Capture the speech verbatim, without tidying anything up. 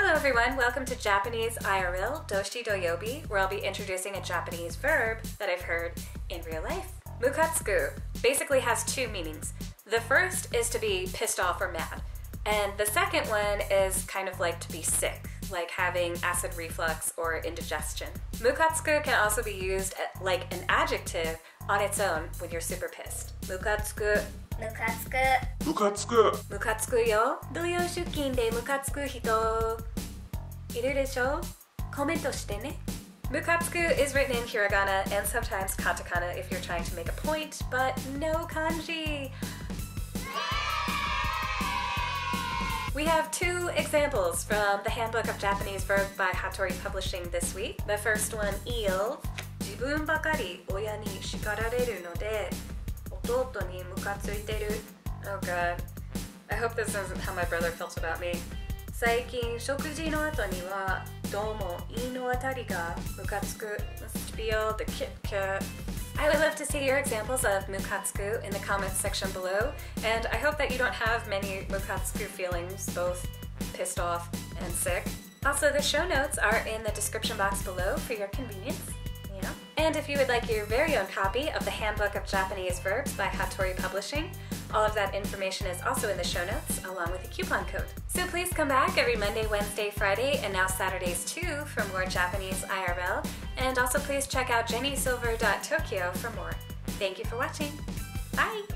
Hello everyone, welcome to Japanese I R L, Doshi doyobi, where I'll be introducing a Japanese verb that I've heard in real life. Mukatsuku basically has two meanings. The first is to be pissed off or mad, and the second one is kind of like to be sick, like having acid reflux or indigestion. Mukatsuku can also be used like an adjective on its own when you're super pissed. Mukatsuku. Mukatsuku. Mukatsuku. Mukatsuku yo. Doyou shukin de mukatsuku hito iru desho? Komento shite ne. Mukatsuku is written in hiragana and sometimes katakana if you're trying to make a point, but no kanji. We have two examples from the Handbook of Japanese Verbs by Hatori Publishing this week. The first one, eel. Jibun bakari oya ni shikarareru node, ototo ni mukatsuiteru. Oh god. I hope this isn't how my brother felt about me. Saikin shokuji no ato ni wa domo ii no atari ga mukatsuku must feel the kit kat. I would love to see your examples of mukatsuku in the comments section below, and I hope that you don't have many mukatsuku feelings, both pissed off and sick. Also, the show notes are in the description box below for your convenience. Yeah. And if you would like your very own copy of the Handbook of Japanese Verbs by Hatori Publishing, all of that information is also in the show notes, along with a coupon code. So please come back every Monday, Wednesday, Friday, and now Saturdays too for more Japanese I R L. And also please check out Jenny Silver dot Tokyo for more. Thank you for watching. Bye!